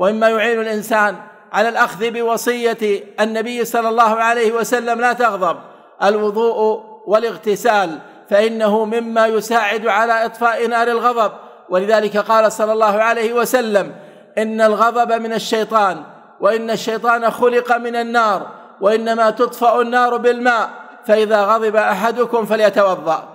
وإما يعين الإنسان على الأخذ بوصية النبي صلى الله عليه وسلم لا تغضب الوضوء والاغتسال، فإنه مما يساعد على إطفاء نار الغضب. ولذلك قال صلى الله عليه وسلم: إن الغضب من الشيطان، وإن الشيطان خلق من النار، وإنما تطفأ النار بالماء، فإذا غضب أحدكم فليتوضأ.